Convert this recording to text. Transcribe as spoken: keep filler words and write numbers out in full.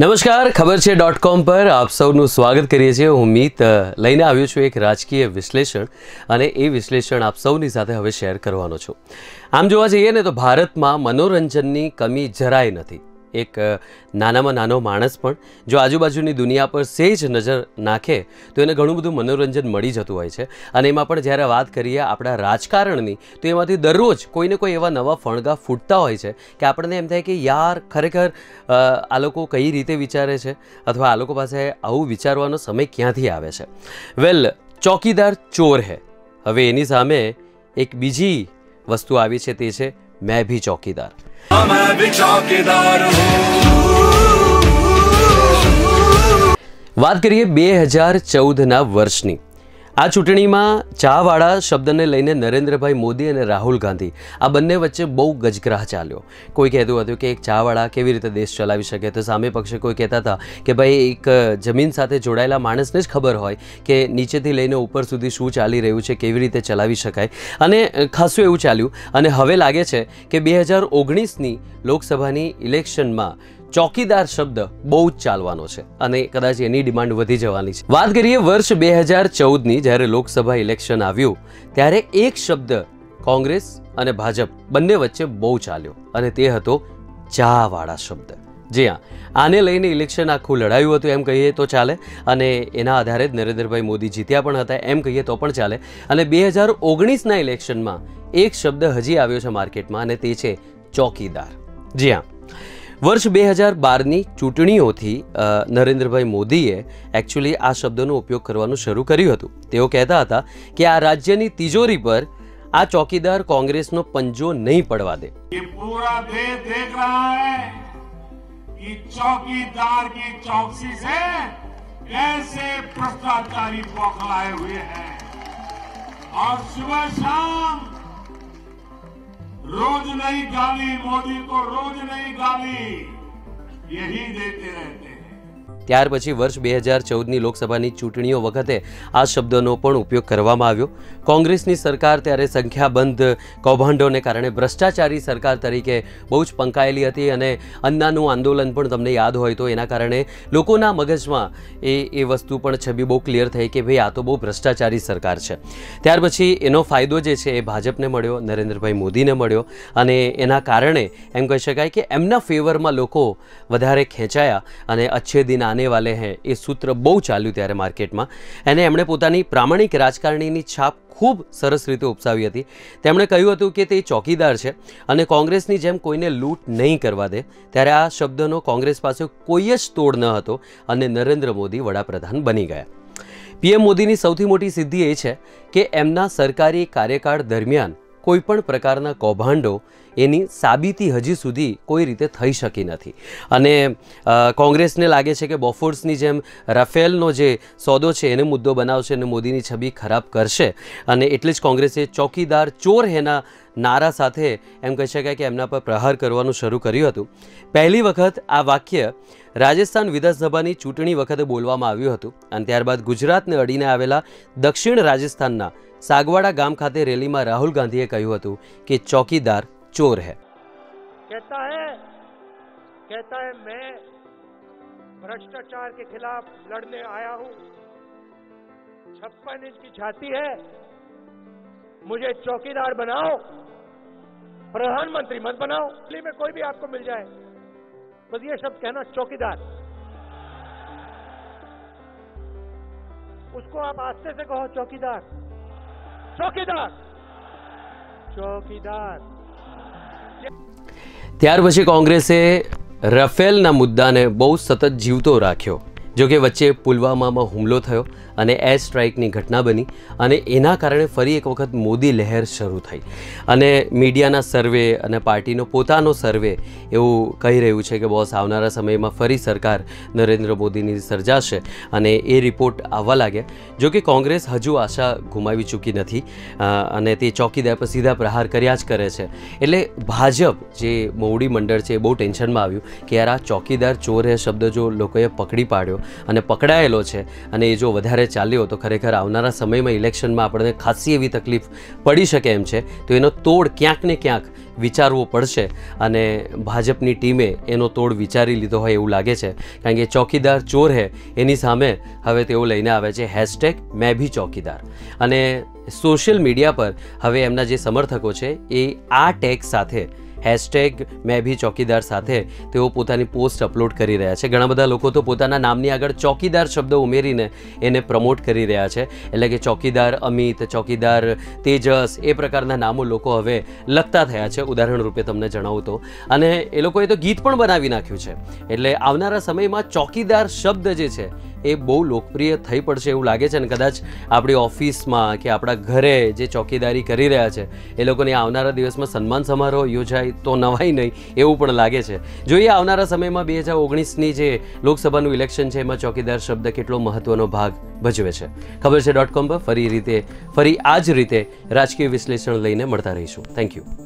नमस्कार खबरचे dot com पर आप सबनु स्वागत करीए छे। उम्मीद लईने आव्यो छुं एक राजकीय विश्लेषण अने ए विश्लेषण आप सौनी साथे हवे शेर करवानो छुं। आम जोवा जईए ने तो भारतमां मनोरंजननी कमी जराय नथी। एक नानामां नानो माणस पण जो आजूबाजूनी दुनिया पर सेज नजर नाखे तो एने घणुं बधुं मनोरंजन मळी जतुं होय छे। अने एमां पण ज्यारे वात करीए आपणा राजकारणनी तो एमांथी दररोज कोई ने कोई एवा नवा फणगा फूटता होय छे के आपणे एम थाय के यार खरेखर आ लोको कई रीते विचारे छे अथवा आ लोको पासे आवुं विचारवानो समय क्यांथी आवे छे। वेल चौकीदार चोर है। हवे एनी सामे एक बीजी वस्तु आवी छे ते छे मैं भी चौकीदार। मैं भी चौकीदार हूं। बात करिए दो हज़ार चौदह ना वर्षनी आ चूंटणी में चावाड़ा शब्द ने लईने नरेन्द्र भाई मोदी और राहुल गांधी आ बंने वच्चे बहु गजग्राह चाल्यो। कोई कहतुं हतुं कि एक चावाड़ा केवी रीते देश चलावी शके तो सामे पक्षे कोई कहता था कि भाई एक जमीन साथे जोड़ायेला माणसने ज खबर होय के नीचेथी लईने उपर सुधी शुं चाली रह्युं छे, केवी रीते चलावी शकाय अने खासुं एवुं चाल्युं। अने हवे लागे छे कि दो हज़ार उन्नीस नी लोकसभानी इलेक्शनमां चौकीदार शब्द बहुत चालवानो छे अने कदाच एनी डिमांड वधी जवानी छे। वात करीए वर्ष दो हज़ार चौदह नी ज्यारे लोकसभा इलेक्शन आव्युं त्यारे एक शब्द कोंग्रेस अने भाजप बंने वच्चे बहु चाल्यो अने ते हतो चावाड़ा शब्द। जी हाँ, आने लईने इलेक्शन आखुं लड़ायुं हतुं एम कहीए तो चाले अने एना आधारे नरेन्द्रभाई मोदी जीत्या पण हता एम कहीए तो पण चाले। अने दो हज़ार उन्नीस ना इलेक्शनमां एक शब्द हजी आव्यो छे मार्केटमां अने ते छे चौकीदार। जी हाँ, वर्ष दो हज़ार बारह नी चूंटणीओथी नरेन्द्रभाई मोदीए एक्चुअली आ शब्दों उपयोग करवानुं शरू कर्युं हतुं। तेओ कहता था कि आ राज्यनी तिजोरी पर आ चौकीदार कांग्रेसनो पंजो नहीं पड़वा दे। ये पूरा देश देख रहा है कि चौकीदार की चौकसी से कैसे भ्रष्टाचारी बौखलाए हुए हैं और सुबह शाम रोज नहीं गाली, मोदी को रोज नहीं गाली, यही देते रहते हैं। त्यार पछी वर्ष दो हज़ार चौदह नी लोकसभानी चूंटणीओ वखते आ शब्दोनो पण उपयोग करवामां आव्यो। कोंग्रेसनी सरकार त्यारे संख्याबंध कौभांडोने कारणे भ्रष्टाचारी सरकार तरीके बहु ज पंकायेली हती अने अन्नानुं आंदोलन पण तमने याद होय तो एना कारणे लोकोना मगजमां ए ए वस्तु पण छबी बहु क्लियर थई के भाई आ तो बहु भ्रष्टाचारी सरकार छे। त्यार पछी एनो फायदो जे छे ए भाजपने मळ्यो, नरेन्द्रभाई मोदीने मळ्यो अने एना कारणे एम कही शकाय के एमना फेवरमां लोको वधारे खेंचाया अने अच्छे दिन आने वाले हैं ए सूत्र बहु चाल्युं त्यारे मार्केटमां। एने एमणे पोतानी प्रामाणिक राजकारणीनी छाप खूब सरस रीते उपसावी हती। तेमणे कह्युं हतुं के ते चौकीदार छे अने कोंग्रेसनी जेम कोईने लूंट नहीं करवा दे त्यारे आ शब्दनो कोंग्रेस पासे कोई ज तोड़ न हतो अने नरेन्द्र मोदी वडाप्रधान बनी गया। पीएम मोदीनी सौथी मोटी सिद्धी ए छे के एमना सरकारी कार्यकाळ दरमियान कोईपण प्रकारना कौभांडो एनी साबीती हजी सुधी कोई रीते थई शकी नथी अने कोंग्रेसने लागे छे के बोफोर्सनी जेम राफेलनो जे सौदो छे एने मुद्दो बनावशे अने मोदीनी छबी खराब करशे अने एटले ज कोंग्रेसे चौकीदार चोर हेना नारा साथे एम कही शकाय के एमना पर प्रहार करवानुं शरू कर्युं हतुं। पहली वखत आ वाक्य राजस्थान विधानसभानी चूंटणी वखते बोलवामां आव्युं हतुं अने त्यारबाद गुजरातने अडीने आवेला दक्षिण राजस्थानना सागवाड़ा गाम खाते रैली में राहुल गांधीए कह्युं हतुं कि चौकीदार चोर है। कहता है कहता है मैं भ्रष्टाचार के खिलाफ लड़ने आया हूं, छप्पन इंच की छाती है, मुझे चौकीदार बनाओ, प्रधानमंत्री मत बनाओ। दिल्ली में कोई भी आपको मिल जाए बस ये शब्द कहना चौकीदार, उसको आप आस्ते से कहो चौकीदार चौकीदार चौकीदार। त्यार पछी कांग्रेसे राफेलना मुद्दाने बहु सतत जीवतो राख्यो। जो कि वच्चे पुलवामा में हुमलो थयो अने एयर स्ट्राइकनी घटना बनी अने एना कारणे फरी एक वखत मोदी लहर शरू थई अने मीडियाना सर्वे अने पार्टीनो पोतानो सर्वे एवुं कही रह्युं छे के बॉस आवनारा समयमां फरी सरकार नरेन्द्र मोदीनी सर्जाशे अने ए रिपोर्ट आववा लाग्या। जो कि कोंग्रेस हजू आशा गुमावी चूकी नथी अने ते चौकीदार पर सीधा प्रहार कर्या ज करे छे। एटले भाजप जे मोवडी मंडळ छे बहु टेन्शनमां आव्युं के यार आ चौकीदार चोर हे शब्द जो लोकोए पकड़ी पाड्यो अने पकड़ायेलो छे अने ए जो वधारे प्रकारे चाल्यो तो खरेखर आवनारा समय में इलेक्शन में आपणे खासी एवी तकलीफ पड़ी शके एम छे। तो एनो तोड़ क्यांक ने क्यांक विचारवो पड़शे अने भाजपनी टीमे एनो तोड़ विचारी लीधो होय एवुं लागे छे, कारण के चौकीदार चोर है एनी सामे हवे तेओ लईने आवे छे हैशटैग मैं भी चौकीदार। अने सोशल मीडिया पर हवे एमना जे समर्थको छे ए आ टैग साथे हैशटैग मैं भी चौकीदार साथे तेओ पोतानी पोस्ट अपलॉड करी रह्या छे। घणा बधा लोको तो पोताना नामनी आगळ चौकीदार शब्द उमेरीने एने प्रमोट करी रह्या छे, एटले के चौकीदार अमित, चौकीदार तेजस ए प्रकारना नामो लोको हवे लखता थया छे। उदाहरण रूपे तमने जणावुं तो अने ए लोकोए तो गीत पण बनावी नाख्युं छे, एटले आवनारा समयमां चौकीदार शब्द जे छे ए बहु लोकप्रिय थई पड़शे एवुं लागे छे। अने कदाच आपणी ऑफिसमां के आपणा घरे जे चौकीदारी करी रह्या छे ए लोकोने आवनारा दिवसमां सन्मान समारोह योजाय तो नवाई नहीं एवं पण लागे छे। जोईए आवनारा समयमां दो हज़ार उन्नीस नी जे लोकसभानुं इलेक्शन छे एमां चौकीदार शब्द केटलो महत्वनो भाग भजवे छे। खबरचे डॉट कॉम पर फरी रीते फरी आज रीते राजकीय विश्लेषण लईने मळता रहीशुं। Thank you.